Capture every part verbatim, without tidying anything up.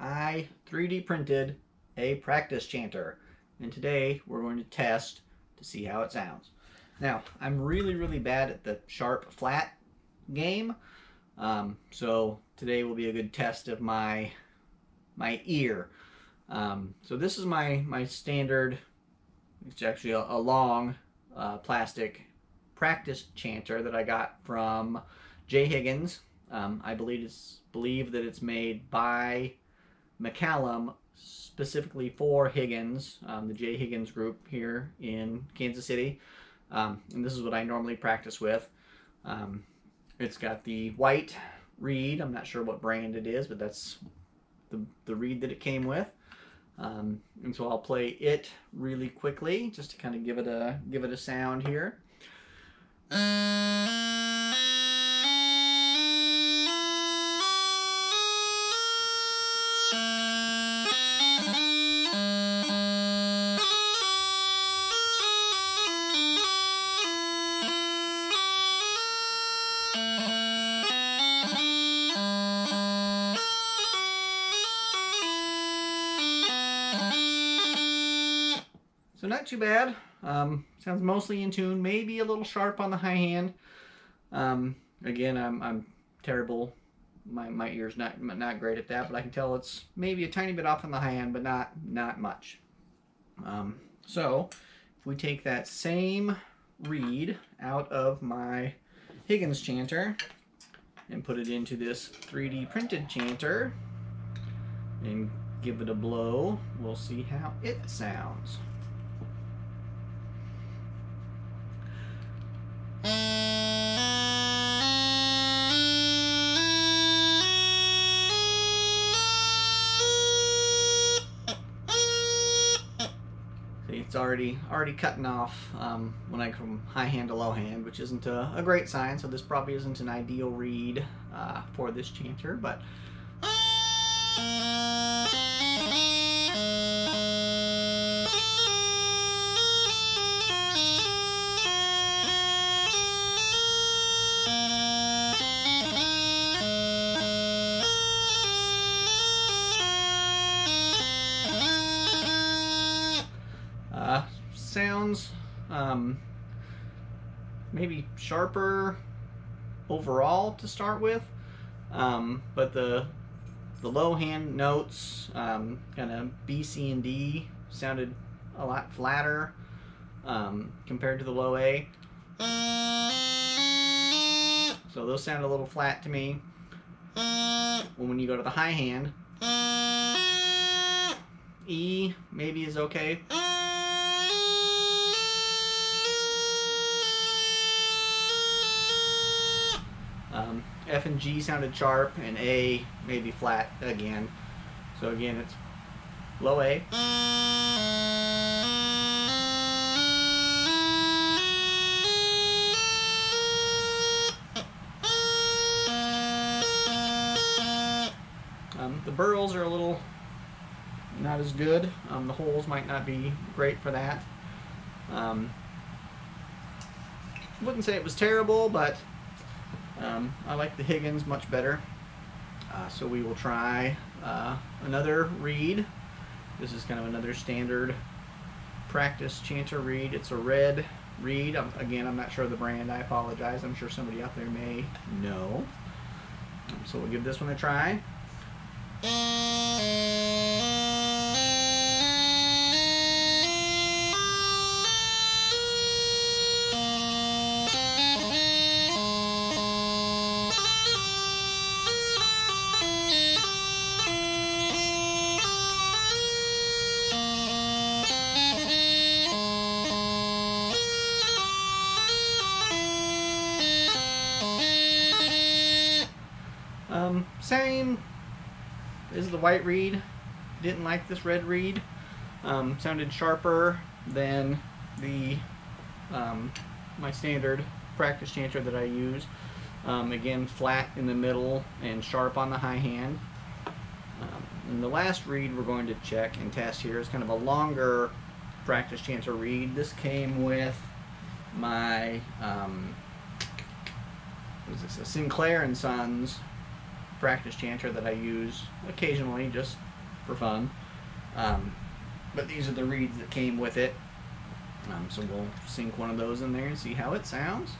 I three D printed a practice chanter, and today we're going to test to see how it sounds. Now, I'm really, really bad at the sharp flat game, um, so today will be a good test of my my ear. Um, so this is my, my standard, it's actually a, a long uh, plastic practice chanter that I got from J. Higgins. Um, I believe it's believe that it's made by McCallum specifically for Higgins, um, the J. Higgins group here in Kansas City. Um, and this is what I normally practice with. Um, it's got the white reed. I'm not sure what brand it is, but that's the, the reed that it came with. Um, and so I'll play it really quickly just to kind of give it a give it a sound here. So not too bad. Um, sounds mostly in tune, maybe a little sharp on the high hand. Um, again, I'm, I'm terrible. My, my ear's not not great at that, but I can tell it's maybe a tiny bit off on the high end, but not, not much. Um, so if we take that same reed out of my Higgins chanter and put it into this three D printed chanter and give it a blow, we'll see how it sounds. It's already already cutting off um, when I come high hand to low hand, which isn't a, a great sign, so this probably isn't an ideal read uh, for this chanter, but sounds um, maybe sharper overall to start with, um, but the the low hand notes, um, kind of B, C, and D, sounded a lot flatter um, compared to the low A. So those sound a little flat to me. When you go to the high hand, E maybe is okay. Um, F and G sounded sharp, and A maybe flat again. So again, it's low A. Um, the burls are a little not as good. Um, the holes might not be great for that. Um, wouldn't say it was terrible, but Um, I like the Higgins much better, uh, so we will try uh, another reed. This is kind of another standard practice chanter reed. It's a red reed. I'm, again, I'm not sure of the brand. I apologize. I'm sure somebody out there may know. Um, so we'll give this one a try. Um, same as the white reed. Didn't like this red reed. Um, sounded sharper than the um, my standard practice chanter that I use. Um, again, flat in the middle and sharp on the high hand. Um, and the last reed we're going to check and test here is kind of a longer practice chanter reed. This came with my um, what is this? A Sinclair and Sons practice chanter that I use occasionally just for fun. Um, but these are the reeds that came with it. Um, so we'll sync one of those in there and see how it sounds.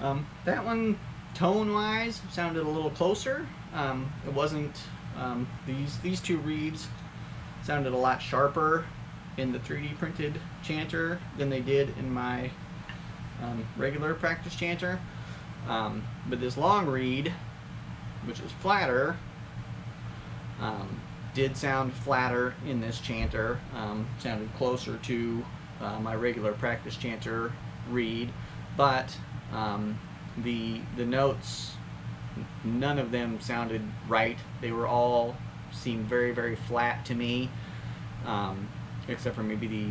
Um, that one, tone-wise, sounded a little closer. Um, it wasn't, um, these, these two reeds sounded a lot sharper in the three D printed chanter than they did in my um, regular practice chanter. Um, but this long reed, which is flatter, um, did sound flatter in this chanter, um, sounded closer to uh, my regular practice chanter reed, but Um, the the notes, none of them sounded right. They were all seemed very very flat to me, um, except for maybe the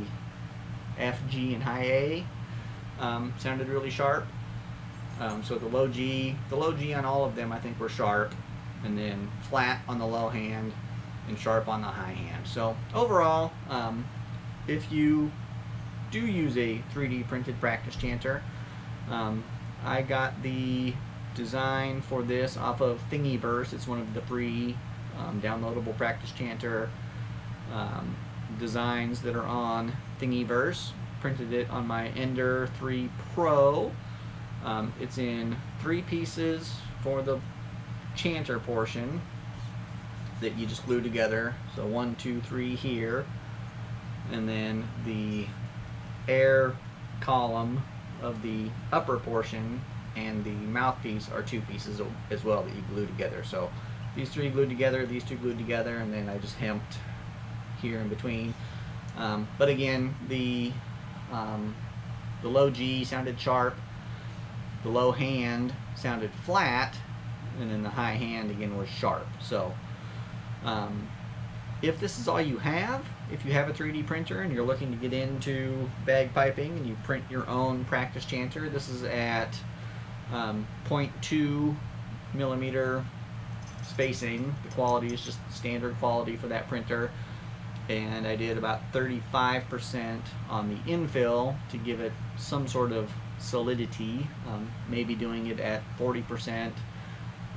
F, G, and high A um, sounded really sharp. Um, so the low G, the low G on all of them, I think, were sharp, and then flat on the low hand, and sharp on the high hand. So overall, um, if you do use a three D printed practice chanter. Um, I got the design for this off of Thingiverse. It's one of the free um, downloadable practice chanter um, designs that are on Thingiverse. Printed it on my Ender three Pro. Um, it's in three pieces for the chanter portion that you just glue together. So one, two, three here. And then the air column of the upper portion and the mouthpiece are two pieces as well that you glue together. So these three glued together, these two glued together, and then I just hemped here in between. Um, but again, the um, the low G sounded sharp, the low hand sounded flat, and then the high hand again was sharp. So um, if this is all you have, if you have a three D printer and you're looking to get into bagpiping and you print your own practice chanter, this is at um, zero point two millimeter spacing. The quality is just standard quality for that printer. And I did about thirty-five percent on the infill to give it some sort of solidity, um, maybe doing it at forty percent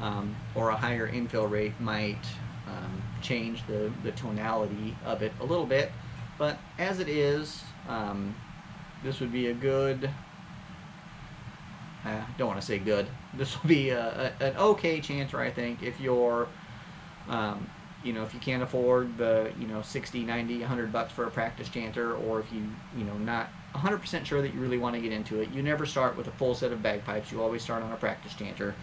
um, or a higher infill rate might Um, change the, the tonality of it a little bit, but as it is, um, this would be a good, I don't want to say good, this will be a, a, an okay chanter, I think, if you're, um, you know, if you can't afford the, you know, sixty, ninety, a hundred bucks for a practice chanter, or if you, you know, not one hundred percent sure that you really want to get into it. You never start with a full set of bagpipes, you always start on a practice chanter,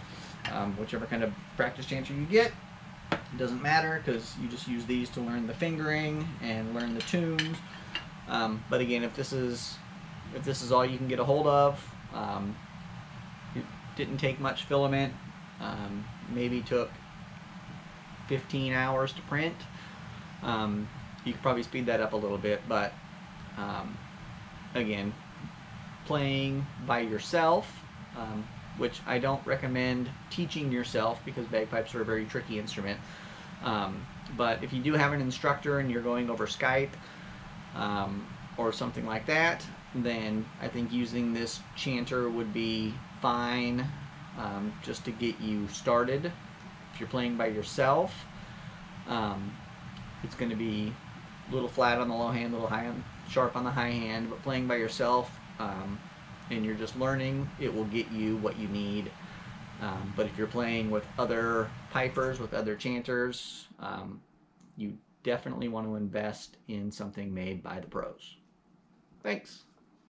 um, whichever kind of practice chanter you get. It doesn't matter because you just use these to learn the fingering and learn the tunes. Um, but again, if this is if this is all you can get a hold of, um, it didn't take much filament. Um, maybe took fifteen hours to print. Um, you could probably speed that up a little bit, but um, again, playing by yourself. Um, which I don't recommend teaching yourself because bagpipes are a very tricky instrument. Um, but if you do have an instructor and you're going over Skype um, or something like that, then I think using this chanter would be fine um, just to get you started. If you're playing by yourself, um, it's going to be a little flat on the low hand, a little high on, sharp on the high hand, but playing by yourself, um, and you're just learning, it will get you what you need. Um, but if you're playing with other pipers, with other chanters, um, you definitely want to invest in something made by the pros. Thanks.